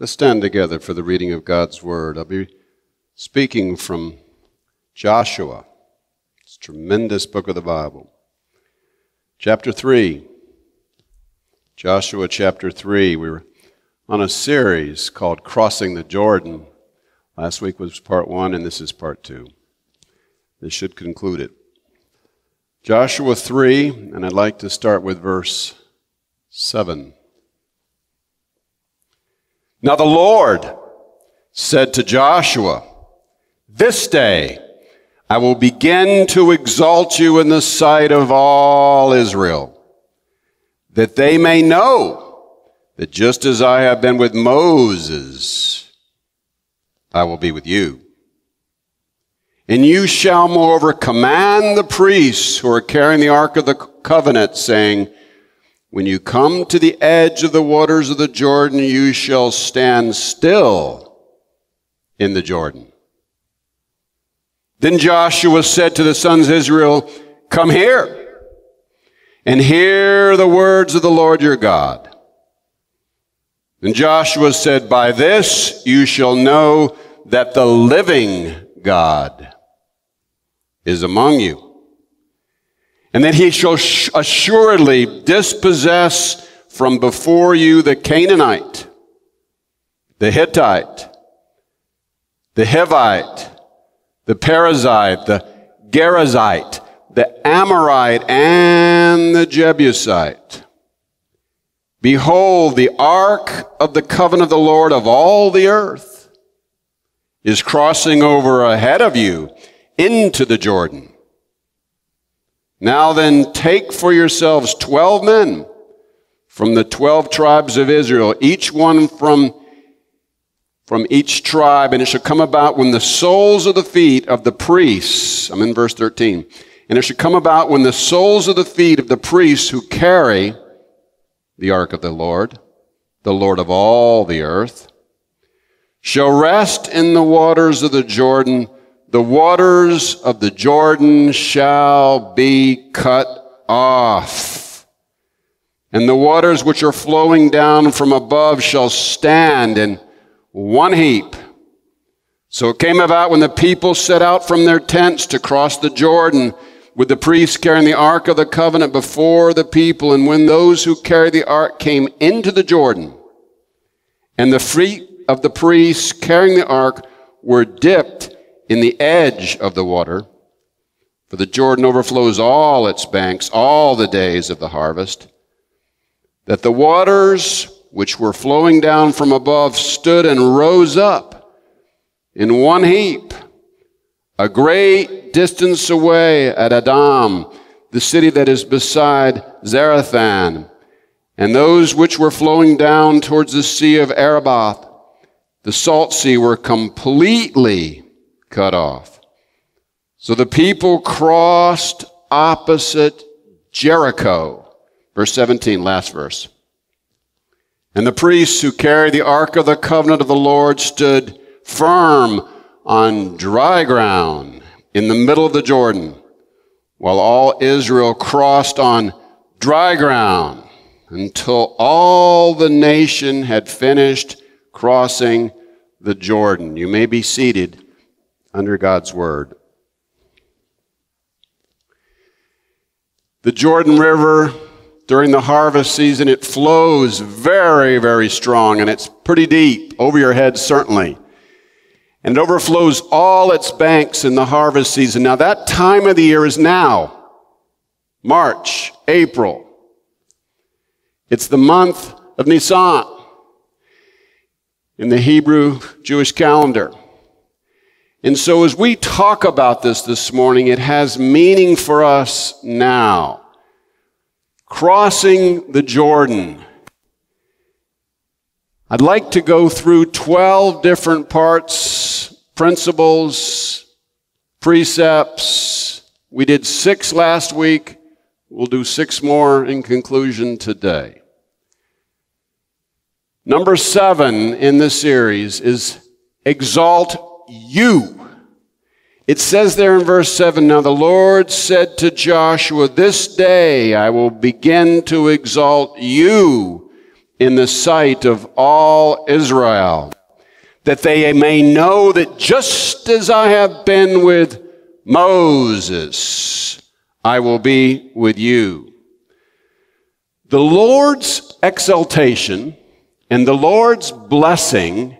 Let's stand together for the reading of God's Word. I'll be speaking from Joshua. It's a tremendous book of the Bible. Chapter 3. Joshua chapter 3. We were on a series called Crossing the Jordan. Last week was part 1, and this is part 2. This should conclude it. Joshua 3, and I'd like to start with verse 7. Now the Lord said to Joshua, "This day I will begin to exalt you in the sight of all Israel, that they may know that just as I have been with Moses, I will be with you. And you shall moreover command the priests who are carrying the Ark of the Covenant, saying, when you come to the edge of the waters of the Jordan, you shall stand still in the Jordan." Then Joshua said to the sons of Israel, "Come here and hear the words of the Lord your God." And Joshua said, "By this you shall know that the living God is among you, and that he shall assuredly dispossess from before you the Canaanite, the Hittite, the Hivite, the Perizzite, the Girgashite, the Amorite, and the Jebusite. Behold, the ark of the covenant of the Lord of all the earth is crossing over ahead of you into the Jordan. Now then, take for yourselves 12 men from the 12 tribes of Israel, each one from each tribe, and it shall come about when the soles of the feet of the priests," I'm in verse 13, "and it shall come about when the soles of the feet of the priests who carry the ark of the Lord of all the earth, shall rest in the waters of the Jordan, the waters of the Jordan shall be cut off, and the waters which are flowing down from above shall stand in one heap. So it came about when the people set out from their tents to cross the Jordan with the priests carrying the Ark of the Covenant before the people, and when those who carried the Ark came into the Jordan, and the feet of the priests carrying the Ark were dipped in the edge of the water, for the Jordan overflows all its banks all the days of the harvest, that the waters which were flowing down from above stood and rose up in one heap, a great distance away at Adam, the city that is beside Zarathan, and those which were flowing down towards the sea of Arabah, the salt sea, were completely cut off. So the people crossed opposite Jericho." Verse 17, last verse. "And the priests who carried the ark of the covenant of the Lord stood firm on dry ground in the middle of the Jordan, while all Israel crossed on dry ground until all the nation had finished crossing the Jordan." You may be seated under God's word. The Jordan River, during the harvest season, it flows very, very strong, and it's pretty deep, over your head certainly. And it overflows all its banks in the harvest season. Now that time of the year is now, March, April. It's the month of Nisan in the Hebrew Jewish calendar. And so as we talk about this morning, it has meaning for us now. Crossing the Jordan. I'd like to go through 12 different parts, principles, precepts. We did 6 last week. We'll do 6 more in conclusion today. Number 7 in this series is exalt you. It says there in verse 7, "Now the Lord said to Joshua, this day I will begin to exalt you in the sight of all Israel, that they may know that just as I have been with Moses, I will be with you. The Lord's exaltation and the Lord's blessing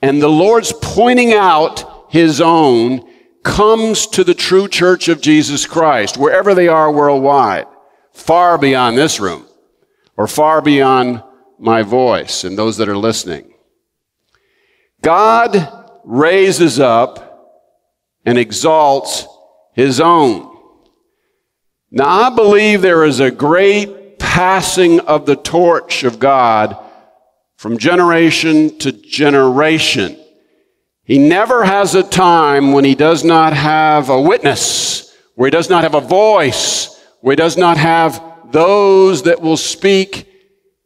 and the Lord's pointing out his own comes to the true church of Jesus Christ, wherever they are worldwide, far beyond this room or far beyond my voice and those that are listening. God raises up and exalts his own. Now, I believe there is a great passing of the torch of God from generation to generation. He never has a time when he does not have a witness, where he does not have a voice, where he does not have those that will speak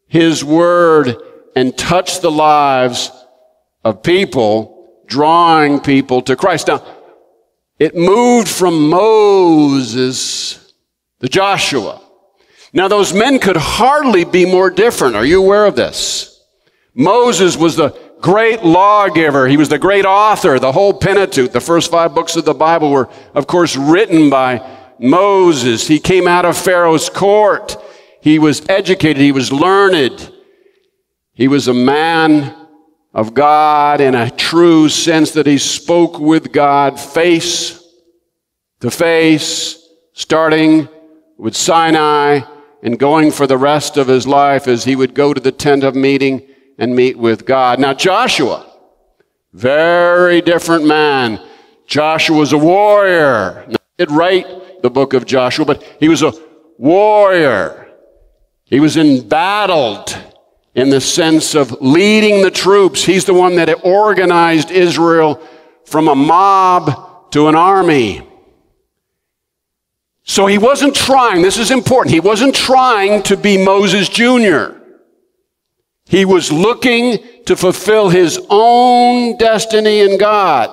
his word and touch the lives of people, drawing people to Christ. Now, it moved from Moses to Joshua. Now, those men could hardly be more different. Are you aware of this? Moses was the great lawgiver. He was the great author. The whole Pentateuch, the first 5 books of the Bible, were, of course, written by Moses. He came out of Pharaoh's court. He was educated. He was learned. He was a man of God in a true sense that he spoke with God face to face, starting with Sinai and going for the rest of his life as he would go to the tent of meeting and meet with God. Now, Joshua, very different man. Joshua was a warrior. Now, he did write the book of Joshua, but he was a warrior. He was embattled in the sense of leading the troops. He's the one that organized Israel from a mob to an army. So he wasn't trying, this is important, he wasn't trying to be Moses Jr. He was looking to fulfill his own destiny in God.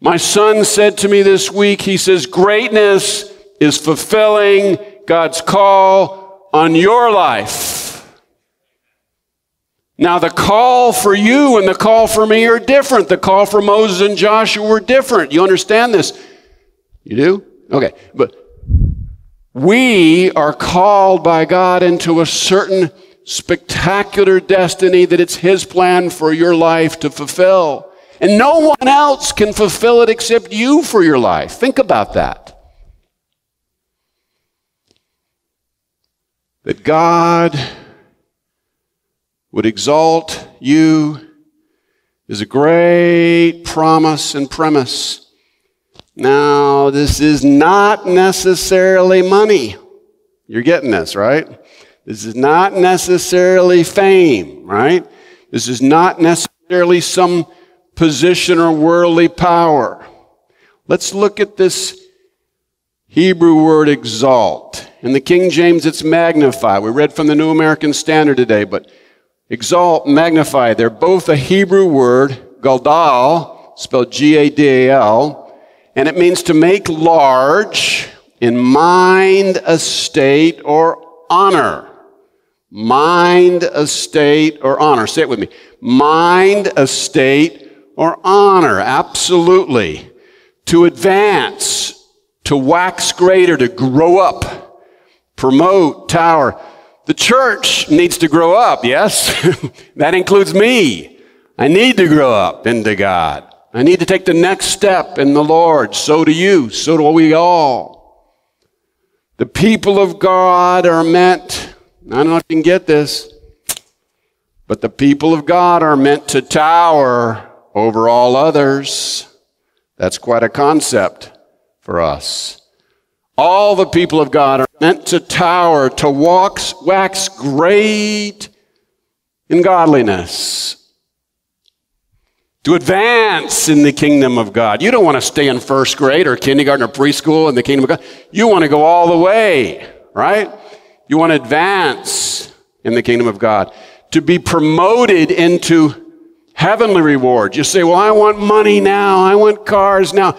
My son said to me this week, he says, greatness is fulfilling God's call on your life. Now, the call for you and the call for me are different. The call for Moses and Joshua were different. You understand this? You do? Okay. But we are called by God into a certain spectacular destiny that it's his plan for your life to fulfill. And no one else can fulfill it except you for your life. Think about that. That God would exalt you is a great promise and premise. Now, this is not necessarily money. You're getting this, right? This is not necessarily fame, right? This is not necessarily some position or worldly power. Let's look at this Hebrew word exalt. In the King James, it's magnify. We read from the New American Standard today, but exalt, magnify, they're both a Hebrew word, gadal, spelled G-A-D-A-L, and it means to make large in mind, estate, or honor. Mind, estate, or honor. Say it with me. Mind, estate, or honor. Absolutely. To advance, to wax greater, to grow up. Promote, tower. The church needs to grow up, yes? That includes me. I need to grow up into God. I need to take the next step in the Lord. So do you. So do we all. The people of God are meant, I don't know if you can get this, but the people of God are meant to tower over all others. That's quite a concept for us. All the people of God are meant to tower, to wax great in godliness, to advance in the kingdom of God. You don't want to stay in first grade or kindergarten or preschool in the kingdom of God. You want to go all the way, right? You want to advance in the kingdom of God, to be promoted into heavenly reward. You say, well, I want money now. I want cars now.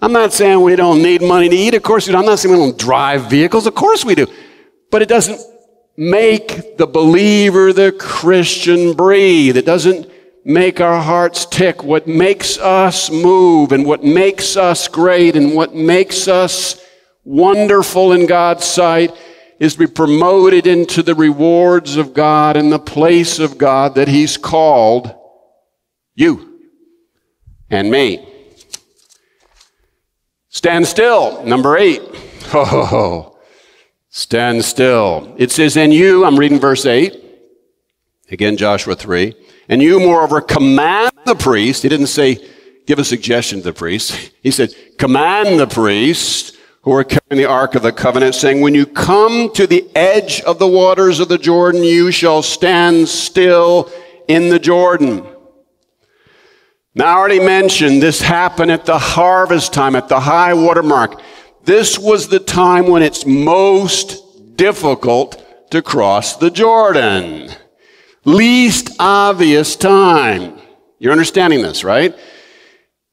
I'm not saying we don't need money to eat. Of course we do. I'm not saying we don't drive vehicles. Of course we do. But it doesn't make the believer, the Christian, breathe. It doesn't make our hearts tick. What makes us move and what makes us great and what makes us wonderful in God's sight is to be promoted into the rewards of God and the place of God that He's called you and me. Stand still, number 8. Oh. Stand still. It says, and you, I'm reading verse 8, again Joshua 3, and you moreover command the priest. He didn't say, give a suggestion to the priest. He said, command the priests who are carrying the Ark of the Covenant, saying, when you come to the edge of the waters of the Jordan, you shall stand still in the Jordan. Now, I already mentioned this happened at the harvest time, at the high water mark. This was the time when it's most difficult to cross the Jordan. Least obvious time. You're understanding this, right?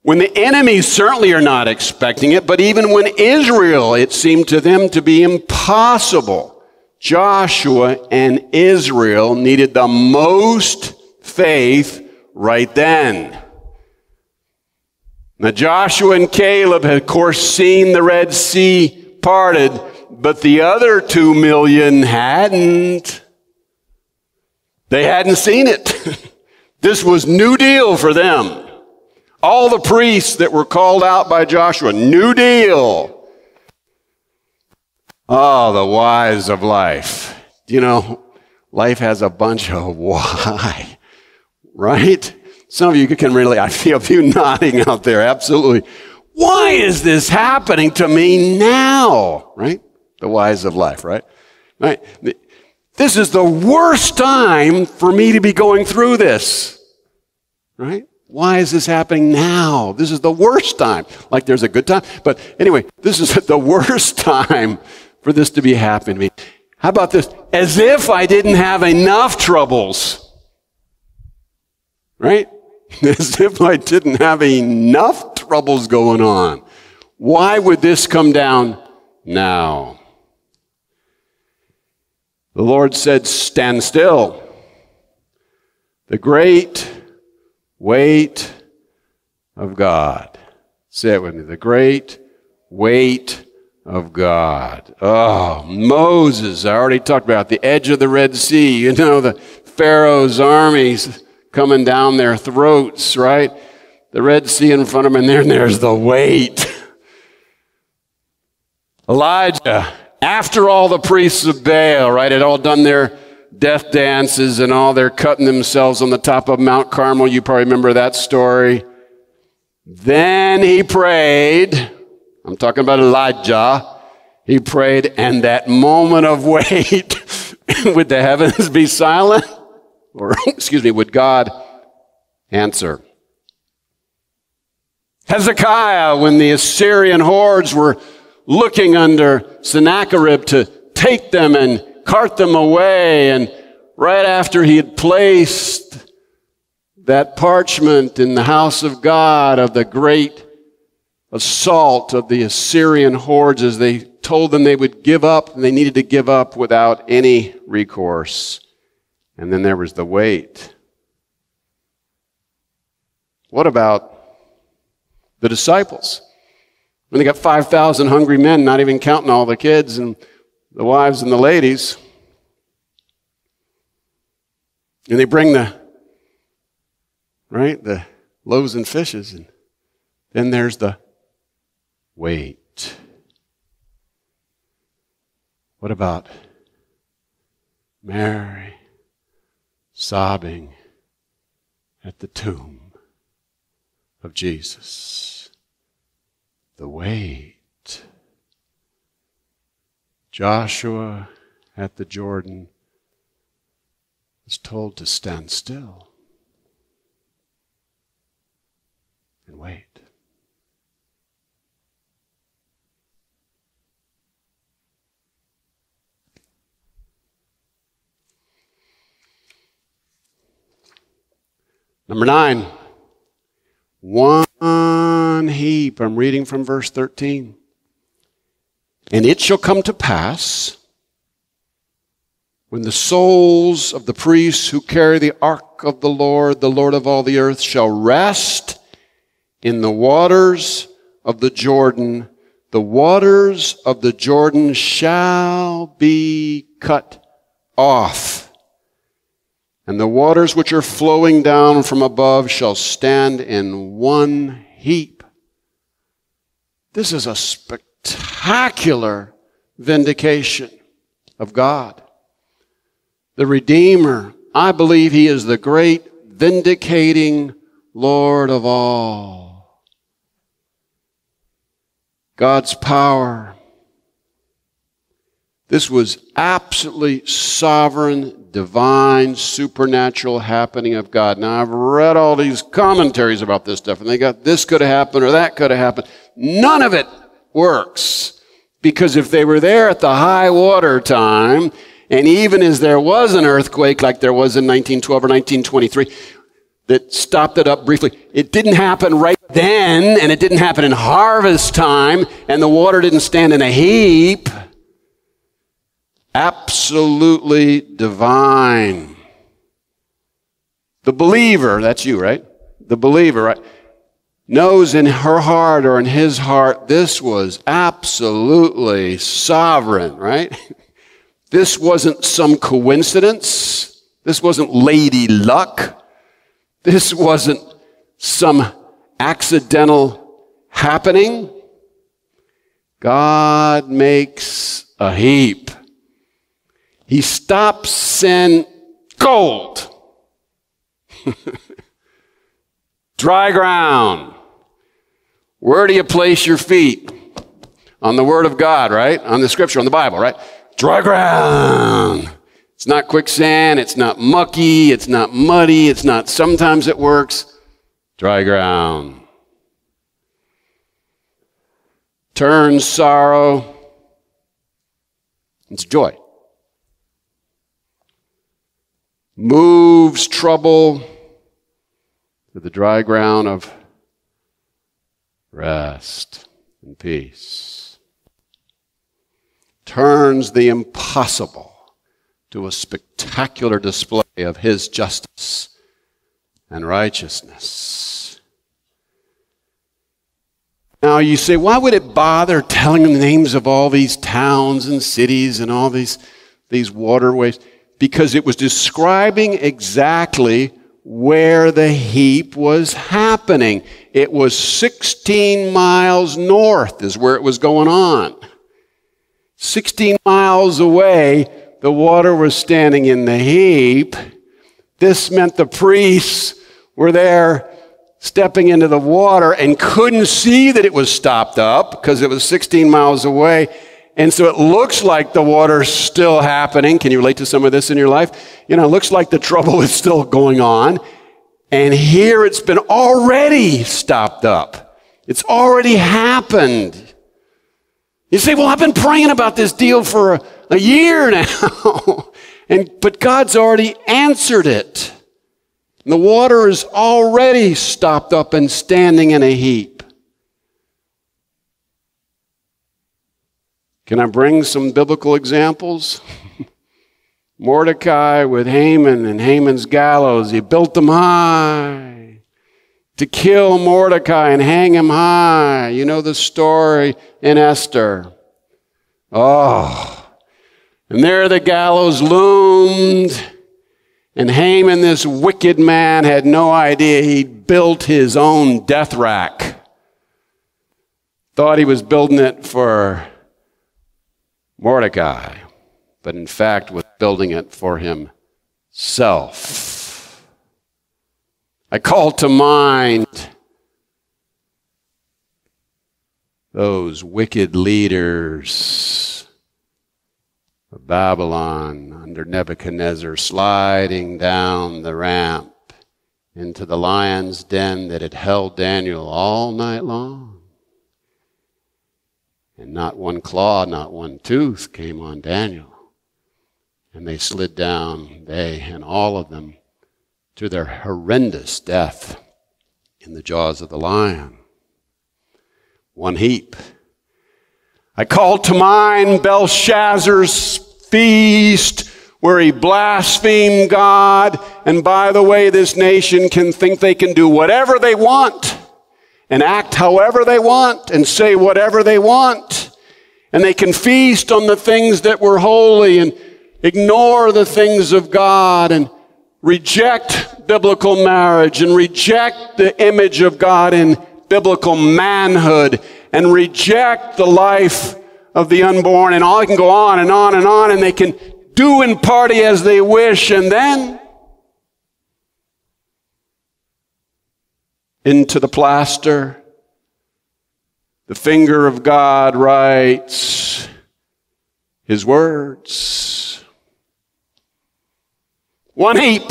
When the enemies certainly are not expecting it, but even when Israel, it seemed to them to be impossible. Joshua and Israel needed the most faith right then. Now, Joshua and Caleb had, of course, seen the Red Sea parted, but the other 2 million hadn't. They hadn't seen it. This was new deal for them. All the priests that were called out by Joshua, new deal. Oh, the whys of life. You know, life has a bunch of why, right? Some of you can really, I feel a few nodding out there, absolutely. Why is this happening to me now? Right? The whys of life, right? Right? This is the worst time for me to be going through this. Right? Why is this happening now? This is the worst time. Like there's a good time. But anyway, this is the worst time for this to be happening to me. How about this? As if I didn't have enough troubles. Right? As if I didn't have enough troubles going on. Why would this come down now? The Lord said, stand still. The great weight of God. Say it with me. The great weight of God. Oh, Moses, I already talked about the edge of the Red Sea. You know, the Pharaoh's armies coming down their throats, right? The Red Sea in front of them, and then there's the weight. Elijah, after all the priests of Baal, right, had all done their death dances and all, they're cutting themselves on the top of Mount Carmel. You probably remember that story. Then he prayed. I'm talking about Elijah. He prayed, and that moment of wait, would the heavens be silent? Or, excuse me, would God answer? Hezekiah, when the Assyrian hordes were looking under Sennacherib to take them and cart them away, and right after he had placed that parchment in the house of God of the great assault of the Assyrian hordes, as they told them they would give up, and they needed to give up without any recourse. And then there was the wait. What about the disciples? When they got 5,000 hungry men, not even counting all the kids and the wives and the ladies. And they bring the loaves and fishes. And then there's the wait. What about Mary? Sobbing at the tomb of Jesus. The wait. Joshua at the Jordan was told to stand still and wait. Number 9, one heap. I'm reading from verse 13. And it shall come to pass when the souls of the priests who carry the ark of the Lord of all the earth, shall rest in the waters of the Jordan. The waters of the Jordan shall be cut off, and the waters which are flowing down from above shall stand in one heap. This is a spectacular vindication of God. The Redeemer, I believe He is the great vindicating Lord of all. God's power. This was absolutely sovereign, divine, supernatural happening of God. Now, I've read all these commentaries about this stuff, and they got this could have happened or that could have happened. None of it works, because if they were there at the high water time, and even as there was an earthquake like there was in 1912 or 1923 that stopped it up briefly, it didn't happen right then, and it didn't happen in harvest time, and the water didn't stand in a heap. Absolutely divine. The believer, that's you, right? The believer, right, knows in her heart or in his heart this was absolutely sovereign, right? This wasn't some coincidence. This wasn't lady luck. This wasn't some accidental happening. God makes a heap. He stops sin cold. Dry ground. Where do you place your feet? On the Word of God, right? On the Scripture, on the Bible, right? Dry ground. It's not quicksand, it's not mucky, it's not muddy, it's not sometimes it works. Dry ground. Turn sorrow into joy. Moves trouble to the dry ground of rest and peace. Turns the impossible to a spectacular display of His justice and righteousness. Now you say, why would it bother telling the names of all these towns and cities and all these waterways? Because it was describing exactly where the heap was happening. It was 16 miles north is where it was going on. 16 miles away, the water was standing in the heap. This meant the priests were there stepping into the water and couldn't see that it was stopped up because it was 16 miles away. And so it looks like the water's still happening. Can you relate to some of this in your life? You know, it looks like the trouble is still going on. And here it's been already stopped up. It's already happened. You say, well, I've been praying about this deal for a year now, but God's already answered it. And the water is already stopped up and standing in a heap. Can I bring some biblical examples? Mordecai with Haman and Haman's gallows. He built them high to kill Mordecai and hang him high. You know the story in Esther. Oh, and there the gallows loomed, and Haman, this wicked man, had no idea he'd built his own death rack. Thought he was building it for Mordecai, but in fact was building it for himself. I call to mind those wicked leaders of Babylon under Nebuchadnezzar sliding down the ramp into the lion's den that had held Daniel all night long. And not one claw, not one tooth came on Daniel. And they slid down, they and all of them, to their horrendous death in the jaws of the lion. One heap. I call to mind Belshazzar's feast where he blasphemed God. And by the way, this nation can think they can do whatever they want and act however they want and say whatever they want. And they can feast on the things that were holy and ignore the things of God and reject biblical marriage and reject the image of God in biblical manhood and reject the life of the unborn. And all, I can go on and on and on, and they can do and party as they wish. And then into the plaster, the finger of God writes his words. One heap.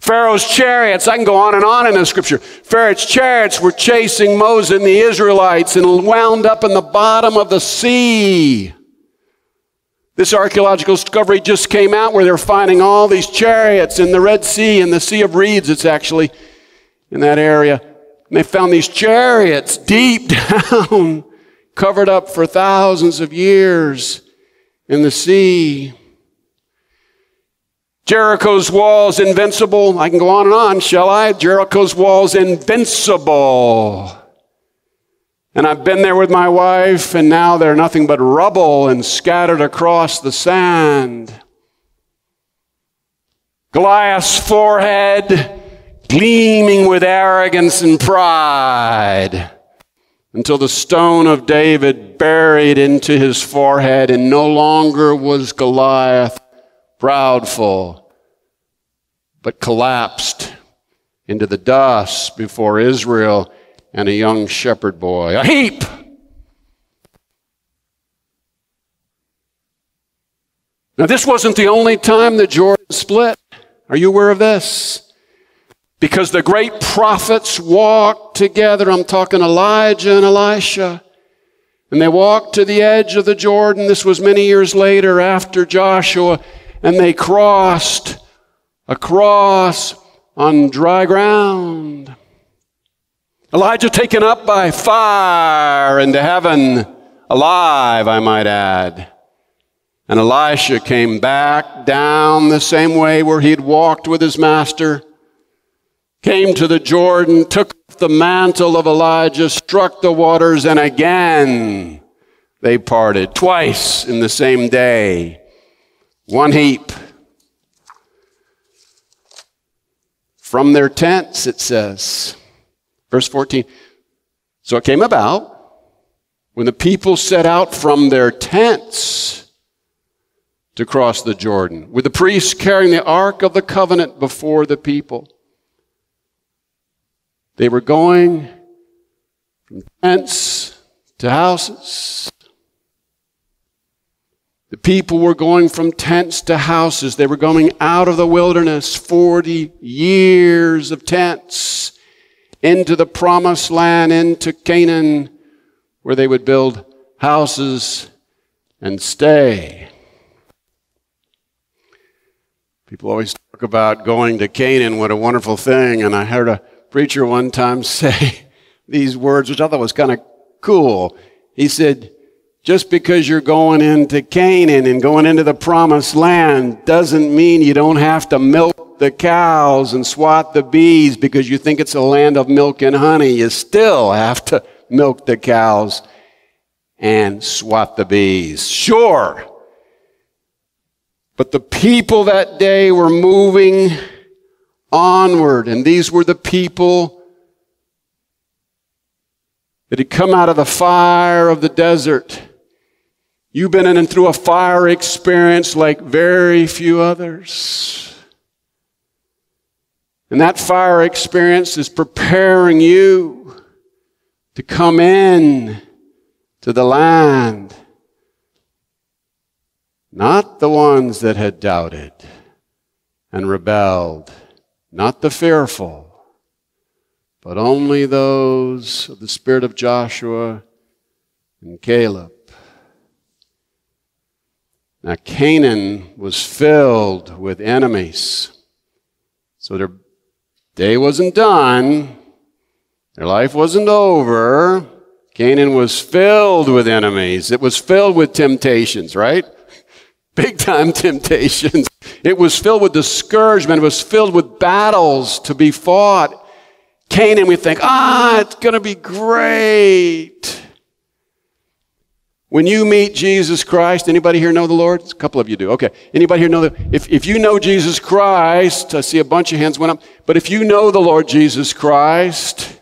Pharaoh's chariots. I can go on in the scripture. Pharaoh's chariots were chasing Moses and the Israelites and wound up in the bottom of the sea. This archaeological discovery just came out where they're finding all these chariots in the Red Sea, in the Sea of Reeds, it's actually in that area. And they found these chariots deep down, covered up for thousands of years in the sea. Jericho's walls invincible. I can go on and on, shall I? Jericho's walls invincible. And I've been there with my wife, and now they're nothing but rubble and scattered across the sand. Goliath's forehead gleaming with arrogance and pride until the stone of David buried into his forehead, and no longer was Goliath proudful, but collapsed into the dust before Israel and a young shepherd boy. A heap! Now, this wasn't the only time that Jordan split. Are you aware of this? Because the great prophets walked together. I'm talking Elijah and Elisha. And they walked to the edge of the Jordan. This was many years later, after Joshua. And they crossed across on dry ground. Elijah taken up by fire into heaven, alive, I might add. And Elisha came back down the same way where he'd walked with his master, came to the Jordan, took the mantle of Elijah, struck the waters, and again they parted, twice in the same day. One heap. From their tents, it says, verse 14, so it came about when the people set out from their tents to cross the Jordan, with the priests carrying the Ark of the Covenant before the people. They were going from tents to houses. The people were going from tents to houses. They were going out of the wilderness, 40 years of tents, into the promised land, into Canaan, where they would build houses and stay. People always talk about going to Canaan, what a wonderful thing. And I heard a preacher one time say these words, which I thought was kind of cool. He said, just because you're going into Canaan and going into the promised land doesn't mean you don't have to milk the cows and swat the bees because you think it's a land of milk and honey. You still have to milk the cows and swat the bees. Sure. But the people that day were moving onward, and these were the people that had come out of the fire of the desert. You've been in and through a fire experience like very few others. And that fire experience is preparing you to come in to the land. Not the ones that had doubted and rebelled, not the fearful, but only those of the spirit of Joshua and Caleb. Now, Canaan was filled with enemies. So their day wasn't done. Their life wasn't over. Canaan was filled with enemies. It was filled with temptations, right? big time temptations. It was filled with discouragement. It was filled with battles to be fought. Canaan, we think, it's going to be great. When you meet Jesus Christ, anybody here know the Lord? A couple of you do. Okay. Anybody here know that? If you know Jesus Christ, I see a bunch of hands went up. But if you know the Lord Jesus Christ,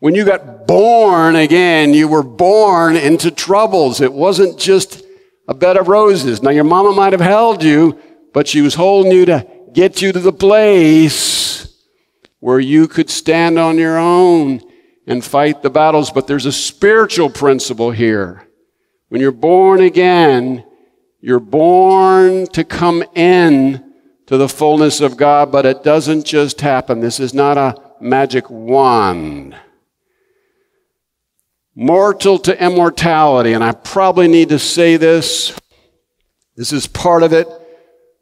when you got born again, you were born into troubles. It wasn't just a bed of roses. Now, your mama might have held you, but she was holding you to get you to the place where you could stand on your own and fight the battles. But there's a spiritual principle here. When you're born again, you're born to come in to the fullness of God, but it doesn't just happen. This is not a magic wand. Mortal to immortality, and I probably need to say this. This is part of it.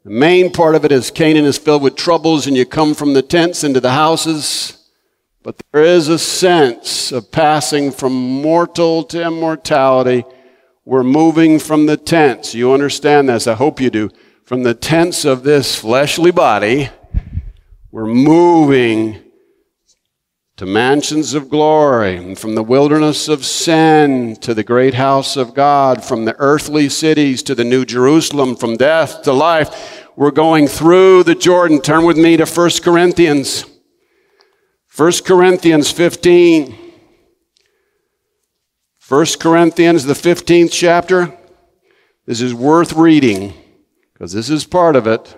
The main part of it is Canaan is filled with troubles, and you come from the tents into the houses. But there is a sense of passing from mortal to immortality. We're moving from the tents. You understand this? I hope you do. From the tents of this fleshly body, we're moving to mansions of glory, and from the wilderness of sin to the great house of God, from the earthly cities to the new Jerusalem, from death to life. We're going through the Jordan. Turn with me to 1 Corinthians. 1 Corinthians 15. 1 Corinthians, the 15th chapter, this is worth reading because this is part of it.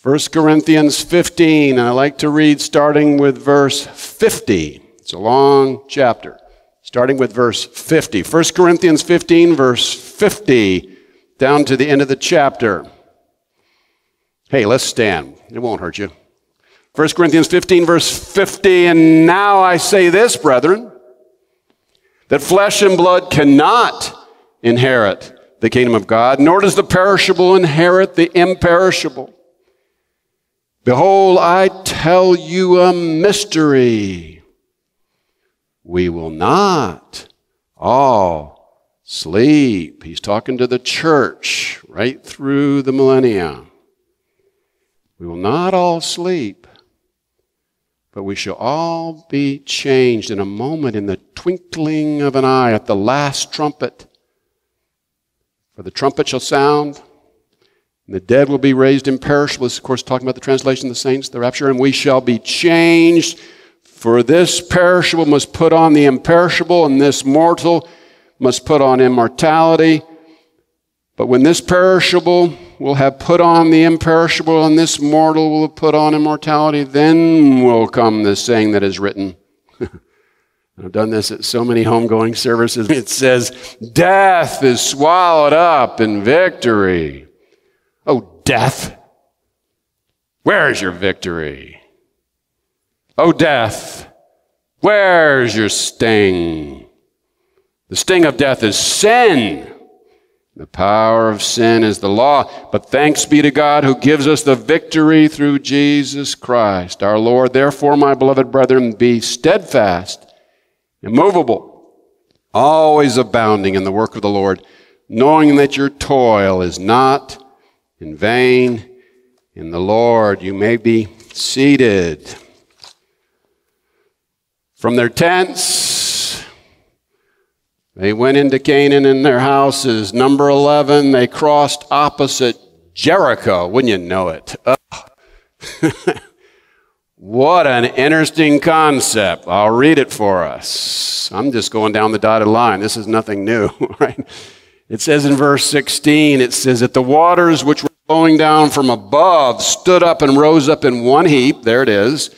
1 Corinthians 15, and I like to read starting with verse 50. It's a long chapter, starting with verse 50. 1 Corinthians 15, verse 50, down to the end of the chapter. Hey, let's stand. It won't hurt you. 1 Corinthians 15, verse 50, and now I say this, brethren, that flesh and blood cannot inherit the kingdom of God, nor does the perishable inherit the imperishable. Behold, I tell you a mystery. We will not all sleep. He's talking to the church right through the millennia. We will not all sleep, but we shall all be changed in a moment, in the twinkling of an eye, at the last trumpet. For the trumpet shall sound, and the dead will be raised imperishable. This is, of course, talking about the translation of the saints, the rapture. And we shall be changed, for this perishable must put on the imperishable, and this mortal must put on immortality. But when this perishable will have put on the imperishable, and this mortal will have put on immortality, then will come the saying that is written. I've done this at so many homegoing services. It says, death is swallowed up in victory. Oh, death, where is your victory? Oh, death, where is your sting? The sting of death is sin. The power of sin is the law, but thanks be to God who gives us the victory through Jesus Christ, our Lord. Therefore, my beloved brethren, be steadfast, immovable, always abounding in the work of the Lord, knowing that your toil is not in vain in the Lord. You may be seated. From their tents, they went into Canaan in their houses. Number 11, they crossed opposite Jericho. Wouldn't you know it? What an interesting concept. I'll read it for us. I'm just going down the dotted line. This is nothing new, right? It says in verse 16, it says that the waters which were flowing down from above stood up and rose up in one heap. There it is.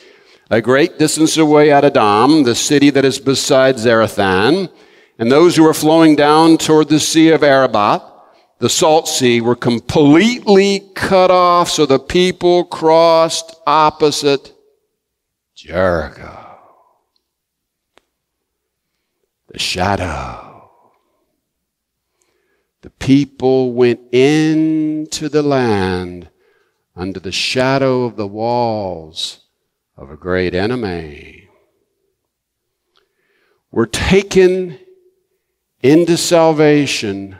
A great distance away at Adom, the city that is beside Zarathan. And those who were flowing down toward the Sea of Arabah, the Salt Sea, were completely cut off, so the people crossed opposite Jericho. The shadow. The people went into the land under the shadow of the walls of a great enemy. Were taken into salvation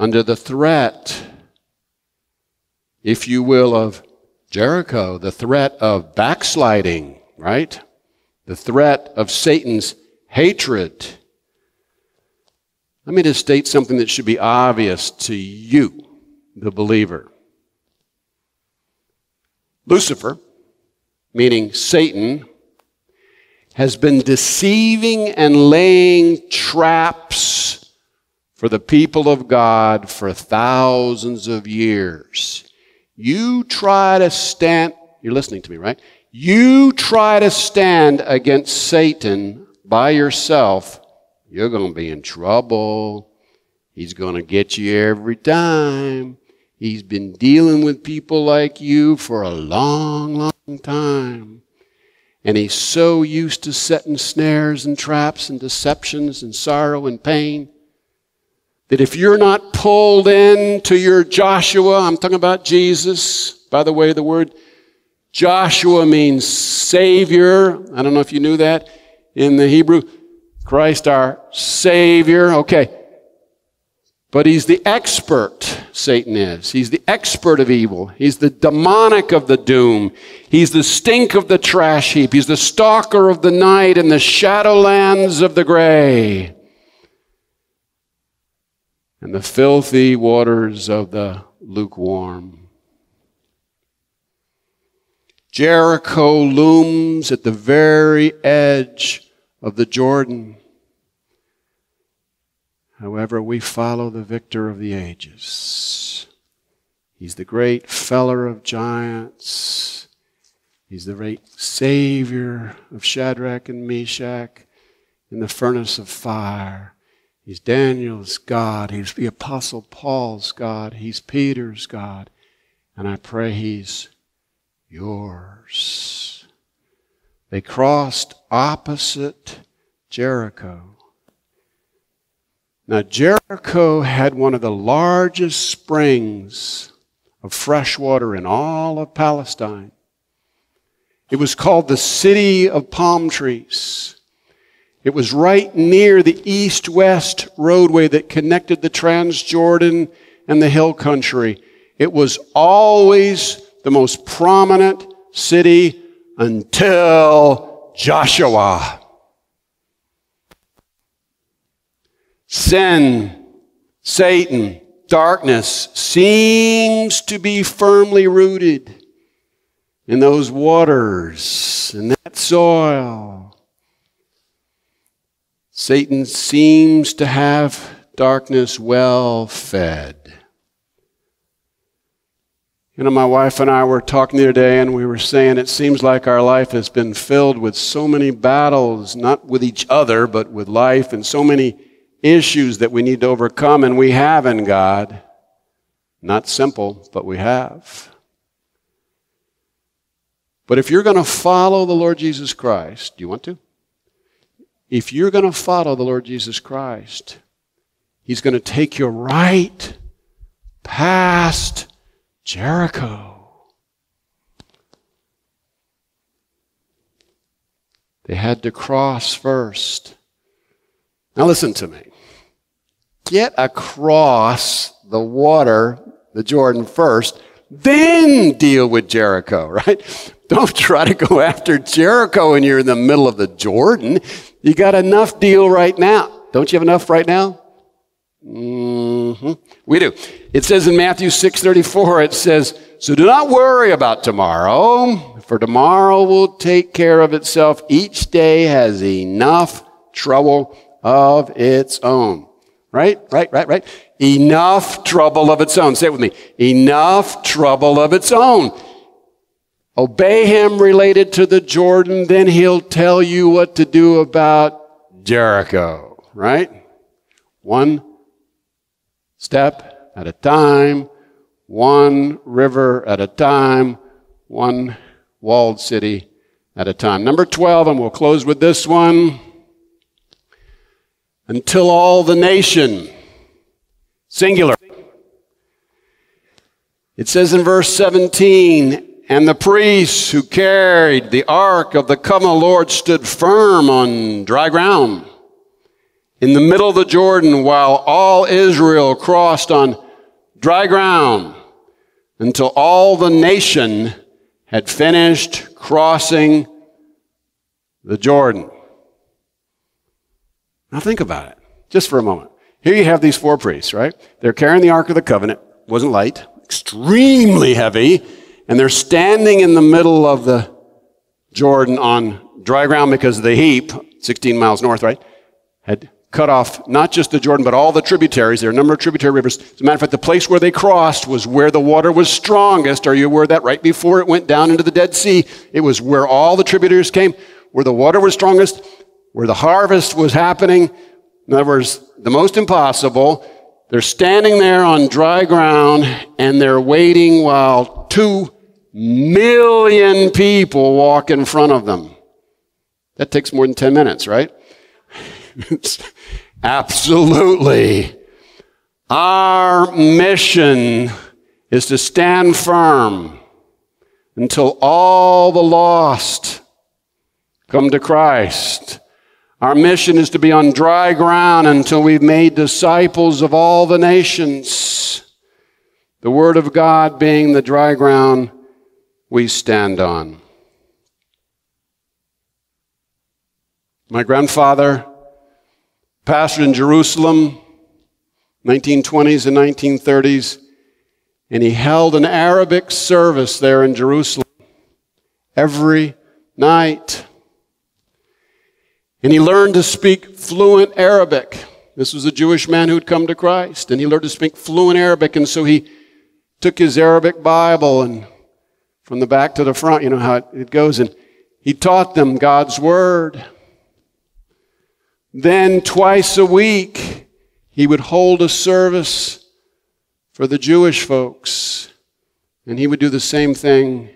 under the threat, if you will, of Jericho, the threat of backsliding, right? The threat of Satan's hatred. Let me just state something that should be obvious to you, the believer. Lucifer, meaning Satan, has been deceiving and laying traps for the people of God for thousands of years. You try to stand, you're listening to me, right? You try to stand against Satan by yourself, you're going to be in trouble. He's going to get you every time. He's been dealing with people like you for a long, long time. And he's so used to setting snares and traps and deceptions and sorrow and pain that if you're not pulled in to your Joshua, I'm talking about Jesus. By the way, the word Joshua means Savior. I don't know if you knew that in the Hebrew. Christ our Savior. Okay. But he's the expert, Satan is. He's the expert of evil. He's the demonic of the doom. He's the stink of the trash heap. He's the stalker of the night and the shadowlands of the gray and the filthy waters of the lukewarm. Jericho looms at the very edge of the Jordan. However, we follow the victor of the ages. He's the great feller of giants. He's the great savior of Shadrach and Meshach in the furnace of fire. He's Daniel's God. He's the Apostle Paul's God. He's Peter's God. And I pray he's yours. They crossed opposite Jericho. Now, Jericho had one of the largest springs of fresh water in all of Palestine. It was called the City of Palm Trees. It was right near the east-west roadway that connected the Transjordan and the hill country. It was always the most prominent city until Joshua. Sin, Satan, darkness seems to be firmly rooted in those waters, in that soil. Satan seems to have darkness well fed. You know, my wife and I were talking the other day, and we were saying it seems like our life has been filled with so many battles, not with each other, but with life, and so many issues that we need to overcome, and we have in God. Not simple, but we have. But if you're going to follow the Lord Jesus Christ, do you want to? If you're going to follow the Lord Jesus Christ, He's going to take you right past Jericho. They had to cross first. Now listen to me. Get across the water, the Jordan first, then deal with Jericho, right? Don't try to go after Jericho and you're in the middle of the Jordan. You got enough deal right now. Don't you have enough right now? We do. It says in Matthew 6:34, it says, "So do not worry about tomorrow, for tomorrow will take care of itself. Each day has enough trouble of its own." Right? Enough trouble of its own. Say it with me. Enough trouble of its own. Obey Him related to the Jordan, then He'll tell you what to do about Jericho, right? One step at a time, one river at a time, one walled city at a time. Number 12, and we'll close with this one. Until all the nation, singular. It says in verse 17, "And the priests who carried the ark of the covenant of the Lord stood firm on dry ground. in the middle of the Jordan while all Israel crossed on dry ground until all the nation had finished crossing the Jordan. Now think about it, just for a moment. Here you have these four priests, right? They're carrying the Ark of the Covenant. It wasn't light, extremely heavy, and they're standing in the middle of the Jordan on dry ground because the heap, 16 miles north, right, had cut off not just the Jordan, but all the tributaries. There are a number of tributary rivers. As a matter of fact, the place where they crossed was where the water was strongest. Are you aware of that? Right before it went down into the Dead Sea, it was where all the tributaries came, where the water was strongest, where the harvest was happening. In other words, the most impossible. They're standing there on dry ground, and they're waiting while 2 million people walk in front of them. That takes more than 10 minutes, right? Absolutely. Our mission is to stand firm until all the lost come to Christ. Our mission is to be on dry ground until we've made disciples of all the nations. The Word of God being the dry ground we stand on. My grandfather pastored in Jerusalem, 1920s and 1930s, and he held an Arabic service there in Jerusalem every night. And he learned to speak fluent Arabic. This was a Jewish man who had come to Christ, and he learned to speak fluent Arabic, and so he took his Arabic Bible and from the back to the front, you know how it goes, and he taught them God's Word. Then twice a week, he would hold a service for the Jewish folks, and he would do the same thing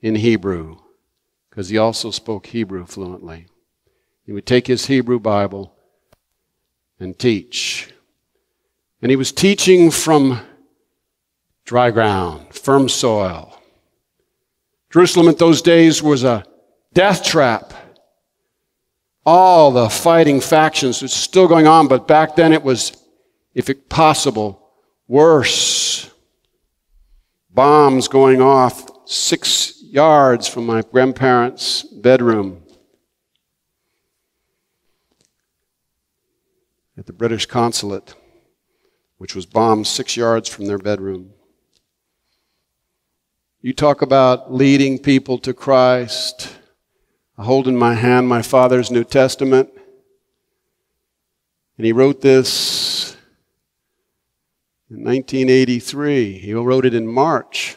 in Hebrew, because he also spoke Hebrew fluently. He would take his Hebrew Bible and teach. And he was teaching from dry ground, firm soil. Jerusalem at those days was a death trap. All the fighting factions was still going on, but back then it was, if possible, worse. Bombs going off 6 yards from my grandparents' bedroom. At the British consulate, which was bombed 6 yards from their bedroom. You talk about leading people to Christ. I hold in my hand my father's New Testament, and he wrote this in 1983. He wrote it in March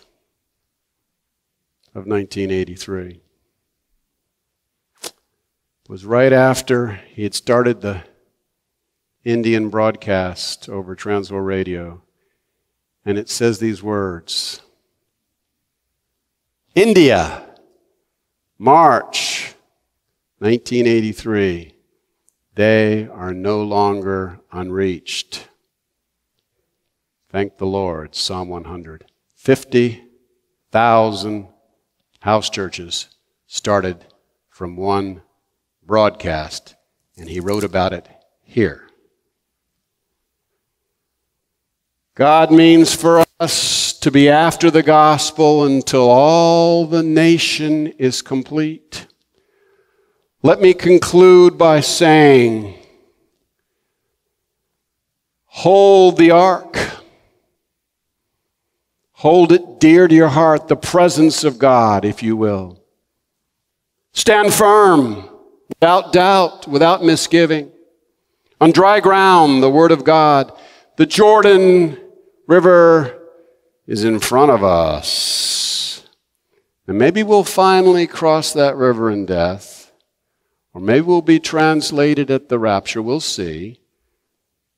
of 1983. It was right after he had started the Indian broadcast over Transworld Radio, and it says these words: India, March 1983, they are no longer unreached. Thank the Lord, Psalm 100. 50,000 house churches started from one broadcast, and he wrote about it here. God means for us to be after the gospel until all the nation is complete. Let me conclude by saying, hold the ark. Hold it dear to your heart, the presence of God, if you will. Stand firm, without doubt, without misgiving. On dry ground, the Word of God. The Jordan River is in front of us. And maybe we'll finally cross that river in death, or maybe we'll be translated at the rapture. We'll see.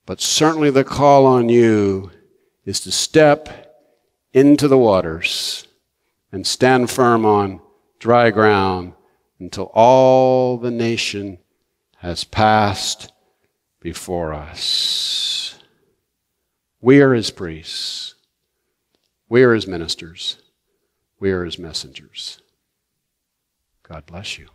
But certainly the call on you is to step into the waters and stand firm on dry ground until all the nation has passed before us. We are his priests. We are his ministers. We are his messengers. God bless you.